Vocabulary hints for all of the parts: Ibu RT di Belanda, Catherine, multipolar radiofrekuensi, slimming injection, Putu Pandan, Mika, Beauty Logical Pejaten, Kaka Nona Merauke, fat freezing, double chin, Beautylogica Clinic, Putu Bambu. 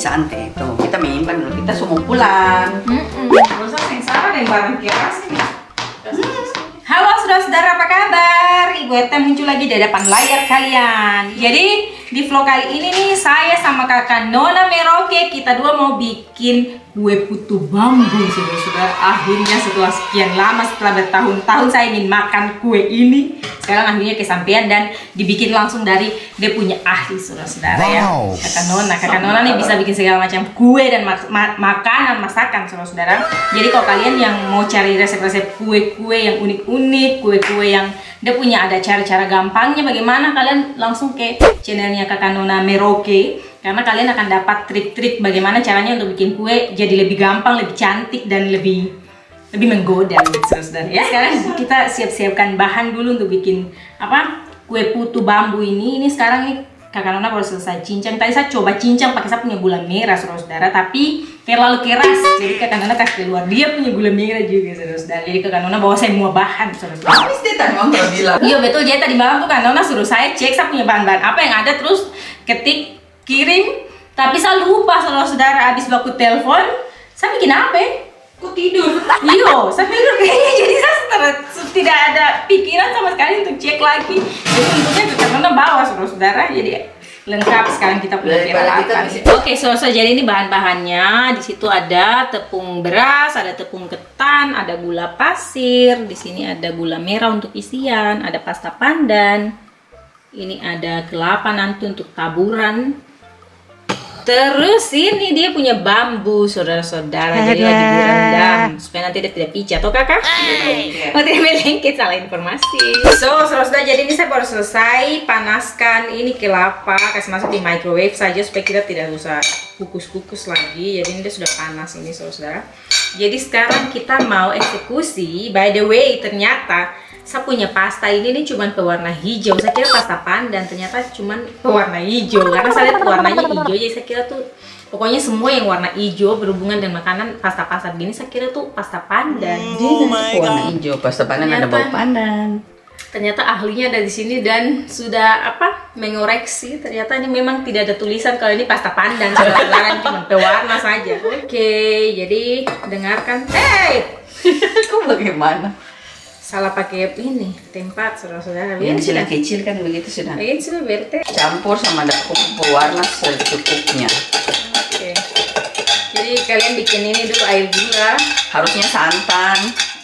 santai itu kita menyimpan dulu, kita semua pulang. Halo saudara-saudara, apa kabar? Ibu Eta muncul lagi di depan layar kalian. Jadi di vlog kali ini nih, saya sama Kakak Nona Merauke, kita dua mau bikin kue putu bambu. Saudara-saudara, akhirnya setelah sekian lama, setelah bertahun-tahun saya ingin makan kue ini, sekarang akhirnya kesampaian dan dibikin langsung dari dia punya ahli, saudara-saudara. Wow. Ya, Kakak Nona nih bisa bikin segala macam kue dan makanan, masakan, saudara-saudara. Jadi kalau kalian yang mau cari resep-resep kue-kue yang unik-unik, kue-kue yang dia punya ada cara-cara gampangnya bagaimana, kalian langsung ke channelnya Kaka Nona Merauke, karena kalian akan dapat trik-trik bagaimana caranya untuk bikin kue jadi lebih gampang, lebih cantik, dan lebih menggoda, saudara-saudara. Ya, sekarang kita siap-siapkan bahan dulu untuk bikin apa, kue putu bambu ini. Ini sekarang nih Kaka Nona baru selesai cincang. Tadi saya coba cincang pakai saya punya gula merah, saudara-saudara, tapi terlalu keras. Jadi Kaka Nona kasih keluar dia punya gula merah juga, saudara-saudara. Jadi Kaka Nona bawa semua bahan, saudara-saudara. Habis dia tadi mau bilang. Iya betul. Jadi tadi malam tuh Kaka Nona suruh saya cek saya punya bahan-bahan apa yang ada, terus ketik kirim, tapi saya lupa, saudara-saudara. Habis baku telepon, saya bikin apa? Kok tidur? Iya, saya tidur kayaknya. Jadi saya tidak ada pikiran sama sekali untuk cek lagi. Jadi untungnya Kaka Nona bawa, saudara-saudara. Jadi lengkap sekarang kita punya peralatan. Oke, saudara, jadi ini bahan-bahannya. Di situ ada tepung beras, ada tepung ketan, ada gula pasir, di sini ada gula merah untuk isian, ada pasta pandan. Ini ada kelapa nanti untuk taburan. Terus ini dia punya bambu, saudara-saudara. Jadi lagi direndam supaya nanti dia tidak pijat, toh Kakak? Oh, tidak melengket, salah informasi. So, saudara-saudara, jadi ini saya baru selesai panaskan ini kelapa, kasih masuk di microwave saja supaya kita tidak usah kukus-kukus lagi. Jadi ini dia sudah panas ini, saudara-saudara. Jadi sekarang kita mau eksekusi. By the way, ternyata saya punya pasta ini cuman pewarna hijau. Saya kira pasta pandan, ternyata cuman pewarna hijau. Karena saya lihat warnanya hijau, jadi saya kira tuh pokoknya semua yang warna hijau berhubungan dengan makanan pasta-pasta begini, saya kira tuh pasta pandan. Oh my God. Warna hijau, pasta pandan, ternyata ada bau pandan. Ternyata ahlinya ada di sini dan sudah apa mengoreksi. Ternyata ini memang tidak ada tulisan kalau ini pasta pandan, saudara-saudara, cuma pewarna saja. Oke, jadi dengarkan. Hey, kok bagaimana? Salah pakai ini tempat, saudara-saudara. Yang sudah kecil kan begitu sudah. Ini sudah berte. Campur sama dakuk pewarna secukupnya. Oke. Jadi kalian bikin ini dulu air gula. Harusnya santan.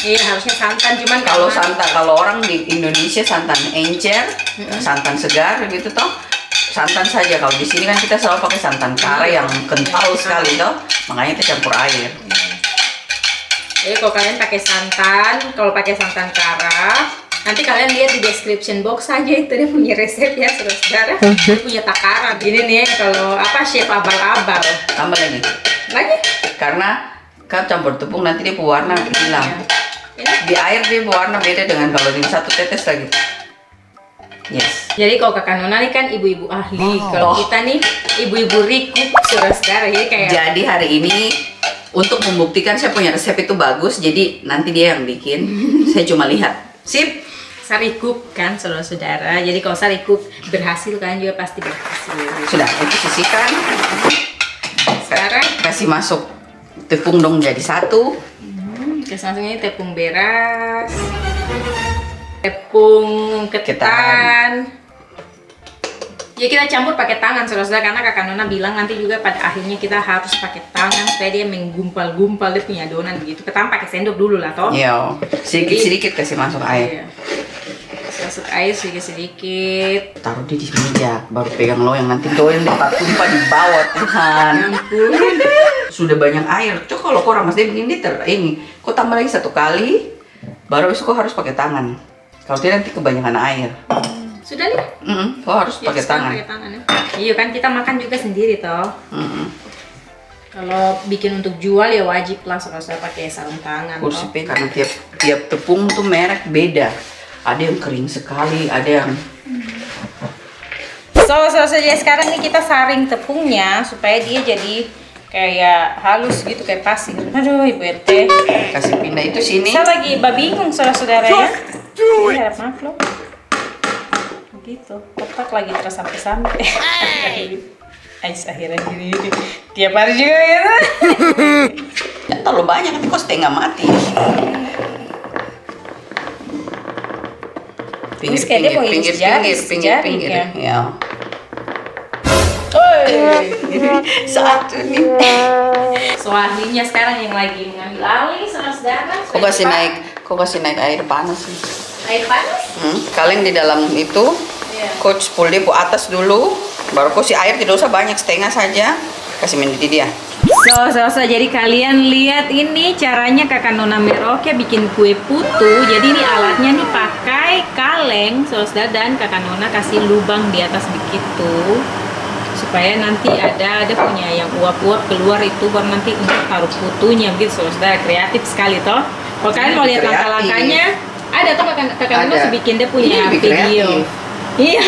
Iya, harusnya santan, cuman kalau santan, kalau orang di Indonesia santan encer, santan segar gitu toh. Santan saja, kalau di sini kan kita selalu pakai santan kare yang kental sekali toh. Makanya kita campur air. Jadi kalau kalian pakai santan, kalau pakai santan kara, nanti kalian lihat di description box saja itu dia punya resep ya, saudara-saudara. Dia punya takaran. Ini nih kalau apa shape abal-abal. Tambah lagi. Lagi? Karena kan campur tepung nanti dia pewarna hilang. Di air dia warna beda dengan kalau di satu tetes lagi. Yes. Jadi kalau Kakak Nona nih kan ibu-ibu ahli. Kalau kita nih ibu-ibu rikup, saudara-saudara. Jadi kayak. Jadi hari ini untuk membuktikan saya punya resep itu bagus, jadi nanti dia yang bikin. Saya cuma lihat. Sip. Saya rikup kan, saudara-saudara. Jadi kalau saya rikup berhasil, kalian juga pasti berhasil. Sudah, itu sisihkan. Sekarang kasih masuk tepung dong jadi satu. Terus langsungnya tepung beras, tepung ketan. Ya kita campur pakai tangan, saudara-saudara, karena Kakak Nona bilang nanti juga pada akhirnya kita harus pakai tangan supaya dia menggumpal-gumpal dia punya adonan begitu. Pertama pakai sendok dulu lah toh. Iya. Sedikit-sedikit kasih masuk air. Iya. Masuk air sedikit-sedikit. Taruh dia di meja, baru pegang loyang nanti doyan tumpah di bawah, Tuhan. Sudah banyak air. Cok, kalau kok ramas dia begini ini. Kok tambah lagi satu kali, baru besok kok harus pakai tangan. Kalau tidak nanti kebanyakan air. Sudah nih? Kok harus ya, pakai tangan. Pakai tangan ya. Iya kan kita makan juga sendiri toh. Kalau bikin untuk jual ya wajib lah saudara pakai sarung tangan. Kursi toh. Karena tiap tepung tuh merek beda. Ada yang kering sekali, ada yang jadi sekarang nih kita saring tepungnya supaya dia jadi kayak halus gitu, kayak pasir. Aduh, Ibu RT. Kasih pindah itu sini. Saya lagi bingung, saudara-saudara ya. Harap maaf loh. Begitu, kotak lagi terus sampai-sampai. Ais akhirnya gini. Oke, Tiap hari juga ya. Ya terlalu banyak, nanti kok setengah mati. Pinggir-pinggir. Ya. Satu nih. Suaminya sekarang yang lagi mengambil alih sama saudara. Kok kasih naik air panas nih. Air panas? Kaleng di dalam itu. Yeah. Coach pulih ke atas dulu. Baru kasih air, tidak usah banyak, setengah saja. Kasih mendidih dia. So, jadi kalian lihat ini caranya Kaka Nona Merauke bikin kue putu. Jadi ini alatnya nih pakai kaleng, saudara, dan Kaka Nona kasih lubang di atas begitu. Supaya nanti ada punya yang uap-uap keluar itu baru nanti untuk taruh putunya gitu, saudara. Kreatif sekali toh. Kalau kalian mau lihat langkah-langkahnya, ada toh Kaka Nona bikin dia punya video. Iya.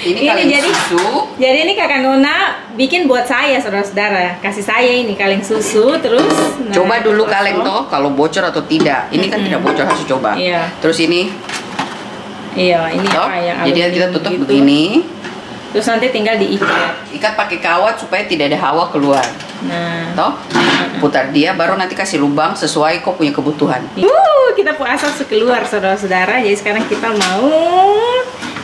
Ini jadi susu. Jadi ini Kaka Nona bikin buat saya, saudara-saudara. Kasih saya ini kaleng susu terus. Nah, coba dulu kaleng toh kalau bocor atau tidak. Ini kan tidak bocor, harus coba. Iya. Terus ini. Iya, ini apa yang jadi kita tutup gitu. Begini. Terus nanti tinggal diikat. Ikat pakai kawat supaya tidak ada hawa keluar. Nah. Toh? Putar dia, baru nanti kasih lubang sesuai kau punya kebutuhan. Kita puasa sekeluar, saudara-saudara. Jadi sekarang kita mau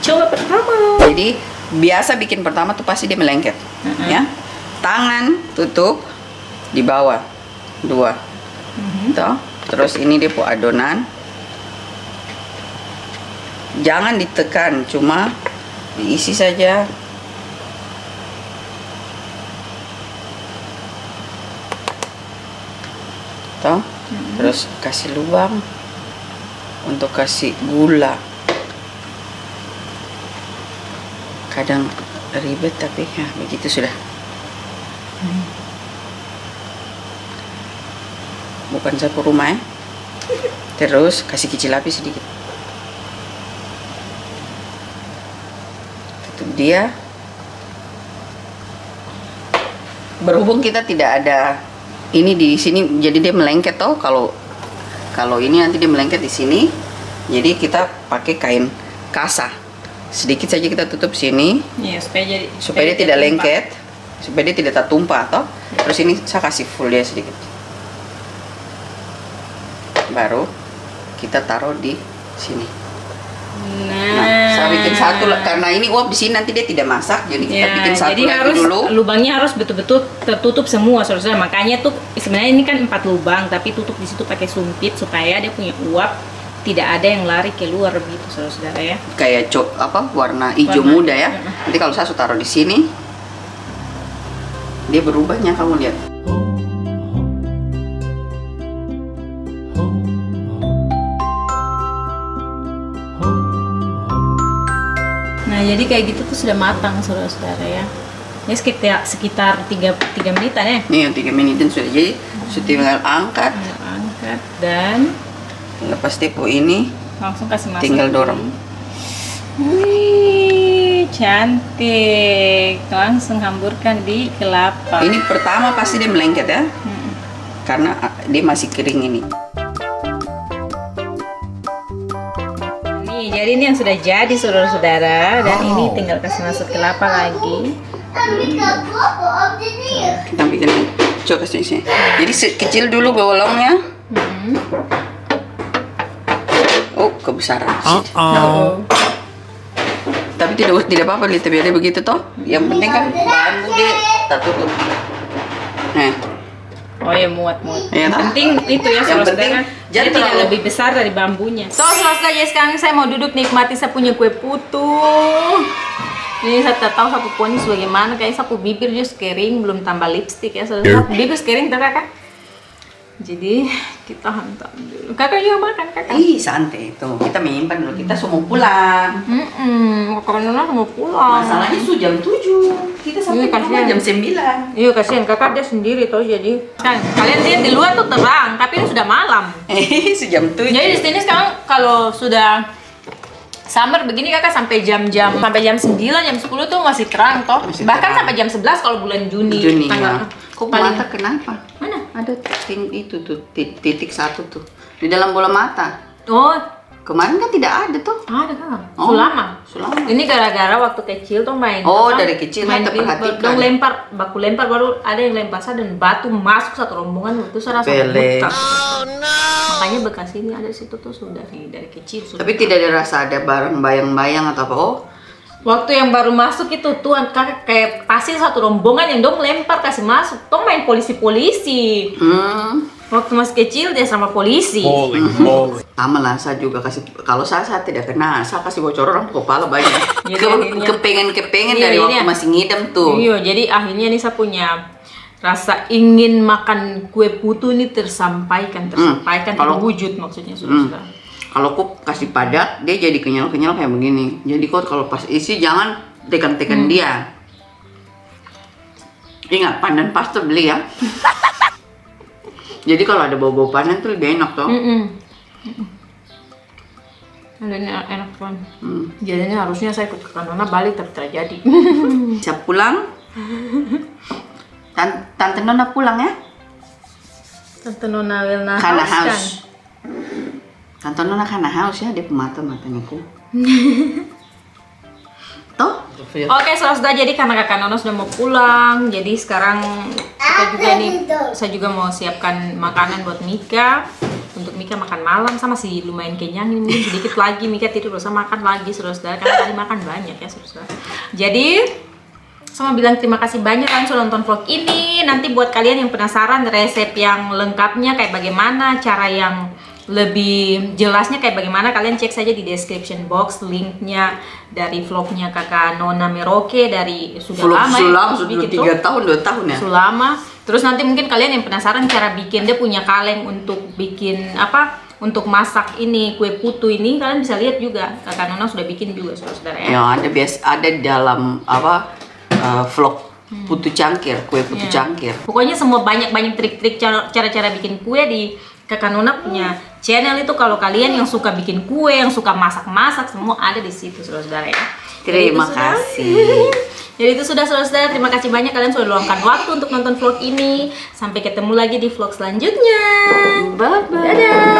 coba pertama. Jadi biasa bikin pertama tuh pasti dia melengket, ya. Tangan tutup di bawah dua, toh. Terus ini dia buat adonan. Jangan ditekan, cuma diisi saja. Toh. Terus kasih lubang untuk kasih gula. Kadang ribet tapi ya begitu sudah. Bukan sapu rumah ya. Terus kasih kicil api sedikit. Tutup dia. Berhubung kita tidak ada ini di sini, jadi dia melengket toh. Kalau ini nanti dia melengket di sini. Jadi kita pakai kain kasa. Sedikit saja kita tutup sini, ya, supaya dia tidak lengket, supaya dia tidak tertumpah toh. Terus ini saya kasih full dia sedikit, baru kita taruh di sini. Nah, saya bikin satu karena ini uap di sini nanti dia tidak masak, jadi kita bikin satu jadi lagi harus, dulu. Lubangnya harus betul-betul tertutup semua, saudara. Makanya tuh sebenarnya ini kan 4 lubang, tapi tutup di situ pakai sumpit supaya dia punya uap. Tidak ada yang lari keluar begitu, saudara ya. Kayak warna hijau muda ya. Nanti kalau saya taruh di sini, dia berubahnya, kamu lihat. Nah, jadi kayak gitu tuh sudah matang, saudara-saudara ya. Ini sekitar 3 menitan ya. Nih, 3 menitan sudah jadi. Tinggal angkat. Angkat dan lepas tipu ini langsung kasih masuk, tinggal dorong. Wih, cantik. Langsung hamburkan di kelapa. Ini pertama pasti dia melengket ya. Karena dia masih kering ini. Nih, jadi ini yang sudah jadi, saudara-saudara. Dan ini tinggal kasih masuk kelapa lagi. Kita bikin coba sini. Jadi kecil dulu bolongnya. Oh, kebesaran. Tapi tidak apa-apa, lihat biarnya begitu toh. Yang penting kan bambu dia tertutup. Nah. Oh ya, muat. Yang penting itu ya, saudara. Jadi tidak lebih besar dari bambunya. So, saudara, sekarang saya mau duduk nikmati saya punya kue putu. Ini saya tak tahu sapu kuahnya sebagaimana, kayak sapu bibir just kering, belum tambah lipstik ya, saudara. Sapu bibir kering, Kakak. Jadi kita hantam dulu. Kakak juga makan, Kakak. Ih, santai itu. Kita menyimpan dulu. Kita semua pulang. Kakak Nona mau pulang. Masalahnya itu jam 7. Kita sampai rumah jam 9. Iya, kasihan Kakak dia sendiri toh, jadi. Kan kalian lihat di luar tuh terang, tapi ini sudah malam. Sejam 7. Jadi di sini sekarang kalau sudah summer begini, Kakak, sampai jam 9, jam 10 tuh masih terang toh. Bahkan sampai jam 11 kalau bulan Juni. Tanggal. Kok mata kenapa? Mana? Ada titik itu tuh, titik satu tuh di dalam bola mata. Oh, Kemarin kan tidak ada tuh. Ada kan? Oh. Sulama. Ini gara-gara waktu kecil tuh main. Oh, dari kecil main terperhatikan. Dong lempar, baku lempar baru ada yang lempar saya dan batu masuk satu rombongan itu saya rasa butak. Oh, no. Makanya bekas ini ada situ tuh sudah dari kecil. Sudah. Tapi tidak ada rasa ada barang bayang-bayang atau apa? Oh. Waktu yang baru masuk itu tuan kakak kayak pasti satu rombongan yang dong lempar kasih masuk. Tuh main polisi-polisi. Waktu masih kecil dia sama polisi. Sama lah, saya juga kasih. Kalau saya tidak kena, saya kasih bocor orang kepala banyak. Kepengen dari waktu masih ngidam tuh. Iya, jadi akhirnya nih saya punya rasa ingin makan kue putu ini tersampaikan, terwujud maksudnya sudah. Kalau kok kasih padat, dia jadi kenyal-kenyal kayak begini. Jadi kok kalau pas isi jangan tekan-tekan dia. Ingat pandan pastor beli ya. Jadi kalau ada bau-bau pandan tuh lebih enak toh. Ini enak banget. Jadinya harusnya saya ikut ke Kaka Nona balik tapi terjadi. Siap pulang? Tante Nona pulang ya? Tante Nona Wilna Kana House. Tante Nona Kana House ya, dia pemata-matanya ku. Oke, sudah jadi karena Kaka Nona sudah mau pulang. Jadi sekarang kita juga nih, saya juga mau siapkan makanan buat Mika. Untuk Mika makan malam, sama sih lumayan kenyang ini sedikit lagi. Mika tidur, terus makan lagi, saudara. Karena tadi makan banyak ya, saudara. Jadi sama bilang terima kasih banyak kalian sudah nonton vlog ini. Nanti buat kalian yang penasaran resep yang lengkapnya kayak bagaimana, cara yang lebih jelasnya kayak bagaimana, kalian cek saja di description box linknya dari vlognya Kaka Nona Merauke dari sudah vlog lama Sulama, ya, sudah 3 tahun 2 tahun ya Sulama. Terus nanti mungkin kalian yang penasaran cara bikin, dia punya kaleng untuk bikin apa, untuk masak ini kue putu ini, kalian bisa lihat juga Kaka Nona sudah bikin juga saudara ya. Ya ada dalam apa vlog putu cangkir, kue putu cangkir. Pokoknya semua banyak trik-trik cara-cara bikin kue di Kaka Nona punya channel itu. Kalau kalian yang suka bikin kue, yang suka masak-masak, semua ada di situ saudara-saudara ya. Terima kasih. Jadi itu sudah saudara-saudara, terima kasih banyak kalian sudah luangkan waktu untuk nonton vlog ini. Sampai ketemu lagi di vlog selanjutnya. Bye bye. Dadah.